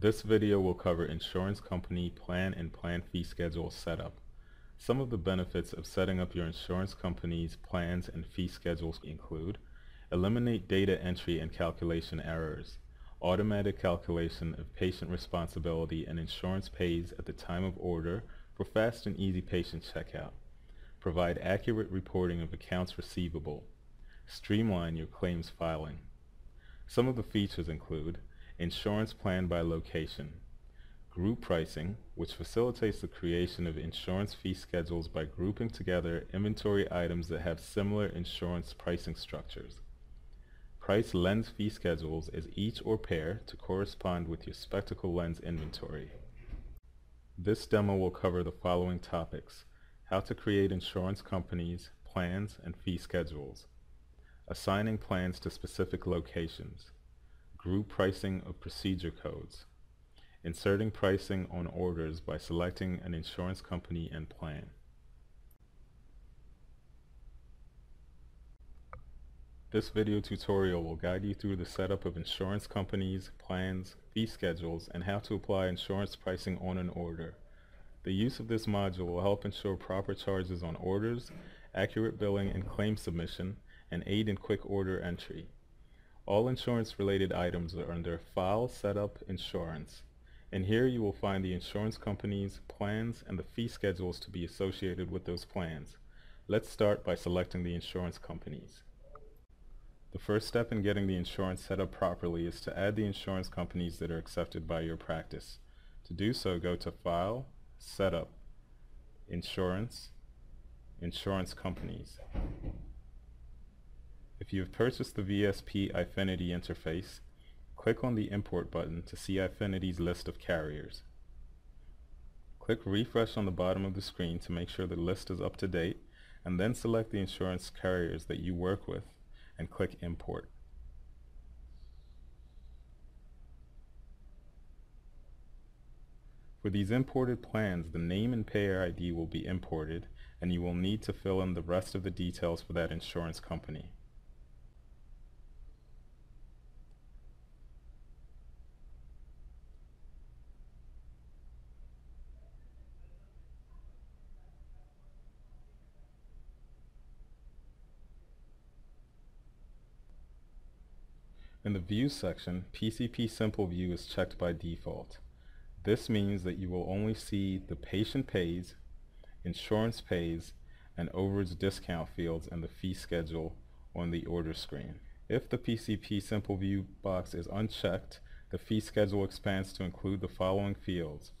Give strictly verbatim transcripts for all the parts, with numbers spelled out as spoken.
This video will cover insurance company plan and plan fee schedule setup. Some of the benefits of setting up your insurance company's plans and fee schedules include: eliminate data entry and calculation errors, automatic calculation of patient responsibility and insurance pays at the time of order for fast and easy patient checkout, provide accurate reporting of accounts receivable, streamline your claims filing. Some of the features include: insurance plan by location, group pricing, which facilitates the creation of insurance fee schedules by grouping together inventory items that have similar insurance pricing structures. Price lens fee schedules as each or pair to correspond with your spectacle lens inventory. This demo will cover the following topics: how to create insurance companies, plans, and fee schedules, assigning plans to specific locations, group pricing of procedure codes, inserting pricing on orders by selecting an insurance company and plan. This video tutorial will guide you through the setup of insurance companies, plans, fee schedules, and how to apply insurance pricing on an order. The use of this module will help ensure proper charges on orders, accurate billing and claim submission, and aid in quick order entry. All insurance related items are under File, Setup, Insurance, and here you will find the insurance companies, plans, and the fee schedules to be associated with those plans. Let's start by selecting the insurance companies. The first step in getting the insurance set up properly is to add the insurance companies that are accepted by your practice. To do so, go to File, Setup, Insurance, Insurance Companies. If you have purchased the V S P Eyefinity interface, click on the Import button to see Eyefinity's list of carriers. Click Refresh on the bottom of the screen to make sure the list is up to date, and then select the insurance carriers that you work with and click Import. For these imported plans, the name and payer I D will be imported, and you will need to fill in the rest of the details for that insurance company. In the View section, P C P Simple View is checked by default. This means that you will only see the patient pays, insurance pays, and overage discount fields and the fee schedule on the order screen. If the P C P Simple View box is unchecked, the fee schedule expands to include the following fields: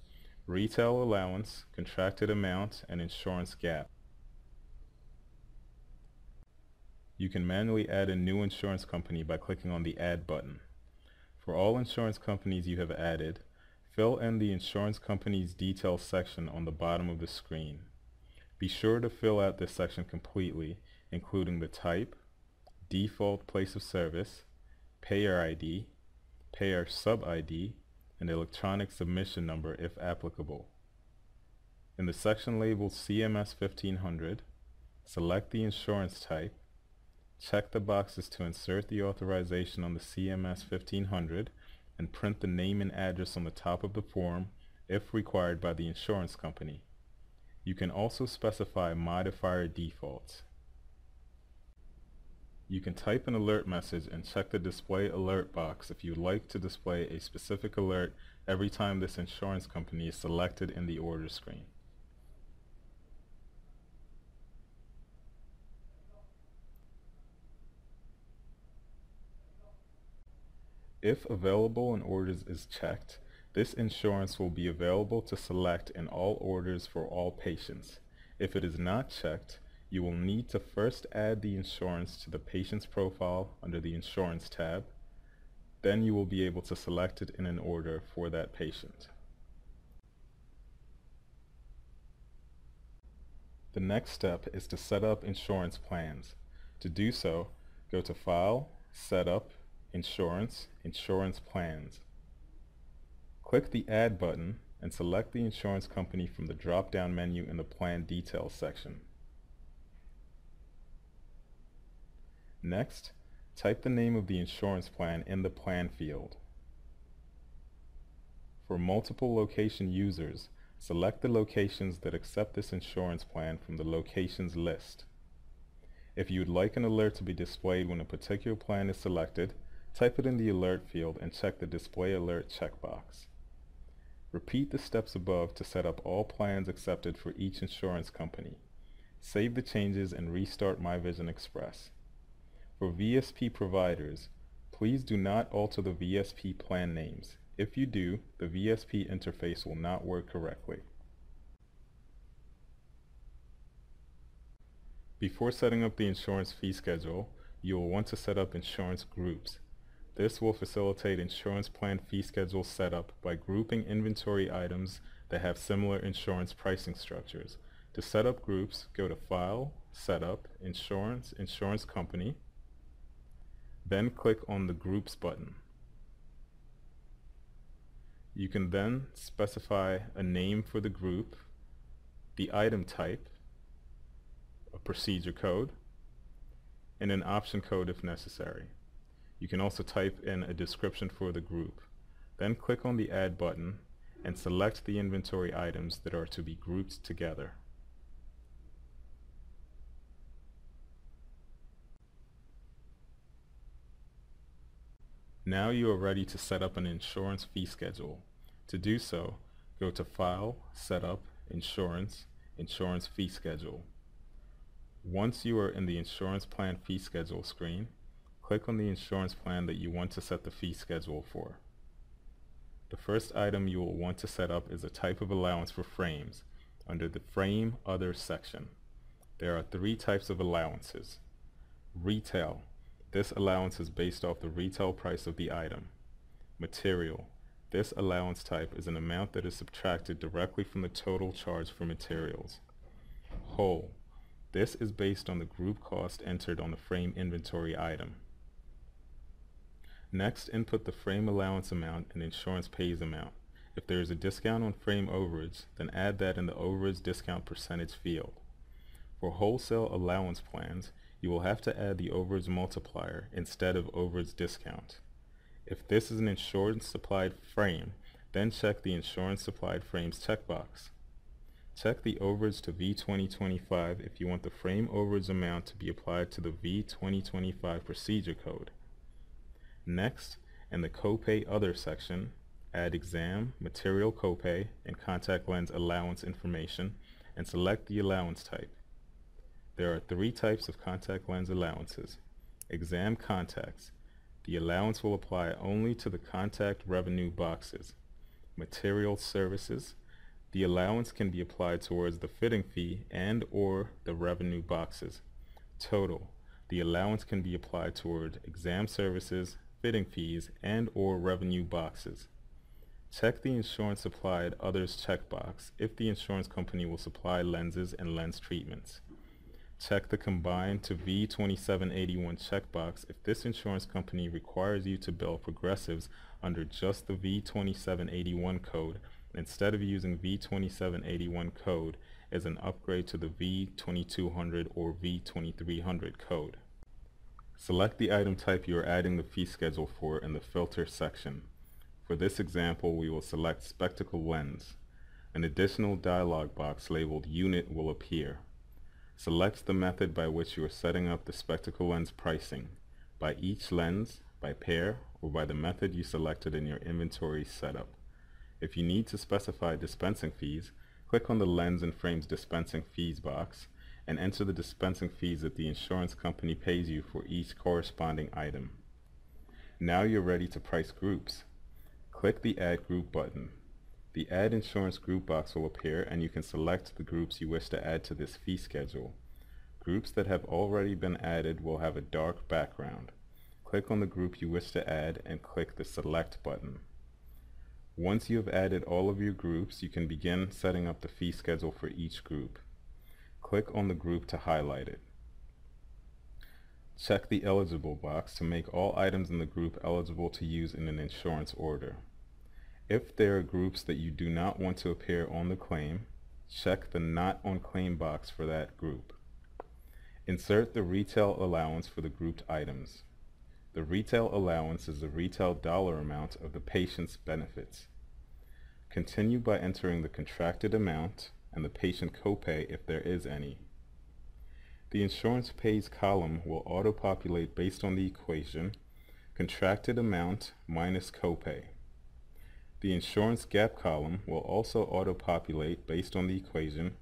retail allowance, contracted amount, and insurance gap. You can manually add a new insurance company by clicking on the Add button. For all insurance companies you have added, fill in the insurance company's details section on the bottom of the screen. Be sure to fill out this section completely, including the type, default place of service, payer I D, payer sub-I D, and electronic submission number if applicable. In the section labeled C M S fifteen hundred, select the insurance type, check the boxes to insert the authorization on the C M S fifteen hundred and print the name and address on the top of the form if required by the insurance company. You can also specify modifier defaults. You can type an alert message and check the display alert box if you would like to display a specific alert every time this insurance company is selected in the order screen. If Available in Orders is checked, this insurance will be available to select in all orders for all patients. If it is not checked, you will need to first add the insurance to the patient's profile under the Insurance tab. Then you will be able to select it in an order for that patient. The next step is to set up insurance plans. To do so, go to File, Setup, Insurance, Insurance Plans. Click the Add button and select the insurance company from the drop-down menu in the Plan Details section. Next, type the name of the insurance plan in the plan field. For multiple location users, select the locations that accept this insurance plan from the locations list. If you would like an alert to be displayed when a particular plan is selected, type it in the alert field and check the display alert checkbox. Repeat the steps above to set up all plans accepted for each insurance company. Save the changes and restart My Vision Express. For V S P providers, please do not alter the V S P plan names. If you do, the V S P interface will not work correctly. Before setting up the insurance fee schedule, you will want to set up insurance groups. This will facilitate insurance plan fee schedule setup by grouping inventory items that have similar insurance pricing structures. To set up groups, go to File, Setup, Insurance, Insurance Company, then click on the Groups button. You can then specify a name for the group, the item type, a procedure code, and an option code if necessary. You can also type in a description for the group. Then click on the Add button and select the inventory items that are to be grouped together. Now you are ready to set up an insurance fee schedule. To do so, go to File, Setup, Insurance, Insurance Fee Schedule. Once you are in the Insurance Plan Fee Schedule screen, click on the insurance plan that you want to set the fee schedule for. The first item you will want to set up is a type of allowance for frames under the Frame Other section. There are three types of allowances. Retail. This allowance is based off the retail price of the item. Material. This allowance type is an amount that is subtracted directly from the total charge for materials. Whole. This is based on the group cost entered on the frame inventory item. Next, input the frame allowance amount and insurance pays amount. If there is a discount on frame overage, then add that in the overage discount percentage field. For wholesale allowance plans, you will have to add the overage multiplier instead of overage discount. If this is an insurance supplied frame, then check the insurance supplied frames checkbox. Check the overage to V twenty twenty-five if you want the frame overage amount to be applied to the V twenty twenty-five procedure code. Next, in the Copay Other section, add Exam, Material Copay, and Contact Lens Allowance information and select the allowance type. There are three types of contact lens allowances. Exam contacts. The allowance will apply only to the contact revenue boxes. Material services. The allowance can be applied towards the fitting fee and or the revenue boxes. Total. The allowance can be applied toward exam services, fitting fees, and or revenue boxes. Check the insurance supplied others checkbox if the insurance company will supply lenses and lens treatments. Check the Combined to V twenty-seven eighty-one checkbox if this insurance company requires you to bill progressives under just the V twenty-seven eighty-one code instead of using V twenty-seven eighty-one code as an upgrade to the V twenty-two hundred or V twenty-three hundred code. Select the item type you are adding the fee schedule for in the Filter section. For this example, we will select Spectacle Lens. An additional dialog box labeled Unit will appear. Select the method by which you are setting up the spectacle lens pricing, by each lens, by pair, or by the method you selected in your inventory setup. If you need to specify dispensing fees, click on the Lens and Frames Dispensing Fees box and enter the dispensing fees that the insurance company pays you for each corresponding item. Now you're ready to price groups. Click the Add Group button. The Add Insurance Group box will appear and you can select the groups you wish to add to this fee schedule. Groups that have already been added will have a dark background. Click on the group you wish to add and click the Select button. Once you have added all of your groups, you can begin setting up the fee schedule for each group. Click on the group to highlight it. Check the Eligible box to make all items in the group eligible to use in an insurance order. If there are groups that you do not want to appear on the claim, check the Not on Claim box for that group. Insert the retail allowance for the grouped items. The retail allowance is the retail dollar amount of the patient's benefits. Continue by entering the contracted amount and the patient copay if there is any. The insurance pays column will auto-populate based on the equation contracted amount minus copay. The insurance gap column will also auto-populate based on the equation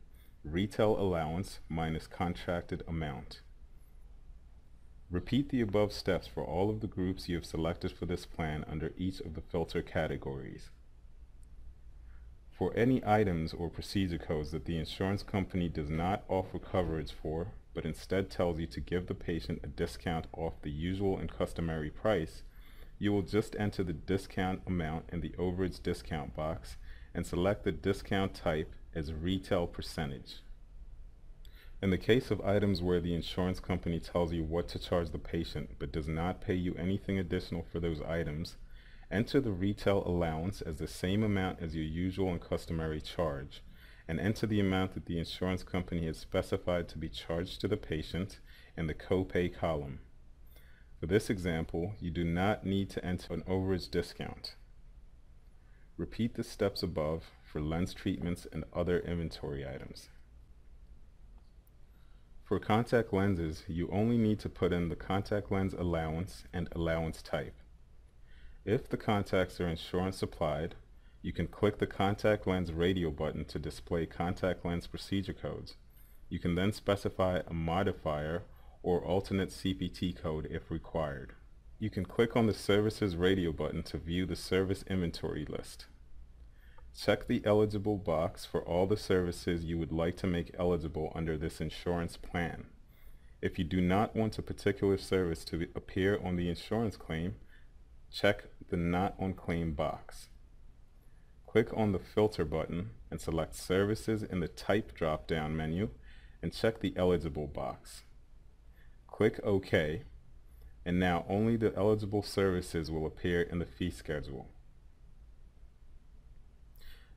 retail allowance minus contracted amount. Repeat the above steps for all of the groups you have selected for this plan under each of the filter categories. For any items or procedure codes that the insurance company does not offer coverage for, but instead tells you to give the patient a discount off the usual and customary price, you will just enter the discount amount in the overage discount box and select the discount type as retail percentage. In the case of items where the insurance company tells you what to charge the patient but does not pay you anything additional for those items, enter the retail allowance as the same amount as your usual and customary charge, and enter the amount that the insurance company has specified to be charged to the patient in the copay column. For this example, you do not need to enter an overage discount. Repeat the steps above for lens treatments and other inventory items. For contact lenses, you only need to put in the contact lens allowance and allowance type. If the contacts are insurance supplied, you can click the contact lens radio button to display contact lens procedure codes. You can then specify a modifier or alternate C P T code if required. You can click on the services radio button to view the service inventory list. Check the eligible box for all the services you would like to make eligible under this insurance plan. If you do not want a particular service to appear on the insurance claim, check the Not on Claim box. Click on the Filter button and select Services in the Type drop-down menu and check the Eligible box. Click OK, and now only the eligible services will appear in the fee schedule.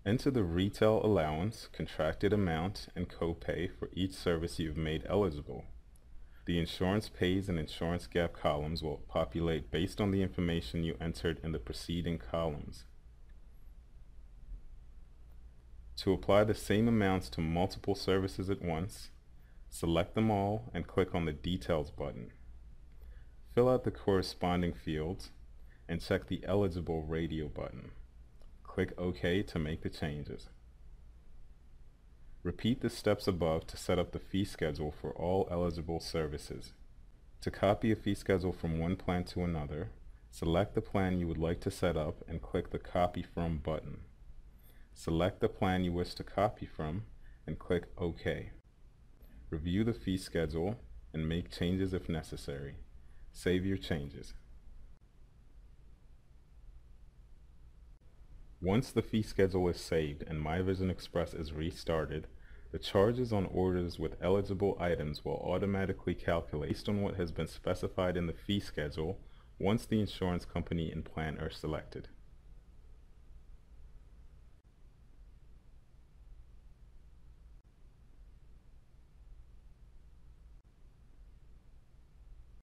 Enter the retail allowance, contracted amount, and copay for each service you've made eligible. The insurance pays and insurance gap columns will populate based on the information you entered in the preceding columns. To apply the same amounts to multiple services at once, select them all and click on the Details button. Fill out the corresponding fields and check the Eligible radio button. Click OK to make the changes. Repeat the steps above to set up the fee schedule for all eligible services. To copy a fee schedule from one plan to another, select the plan you would like to set up and click the Copy From button. Select the plan you wish to copy from and click OK. Review the fee schedule and make changes if necessary. Save your changes. Once the fee schedule is saved and My Vision Express is restarted, the charges on orders with eligible items will automatically calculate based on what has been specified in the fee schedule once the insurance company and plan are selected.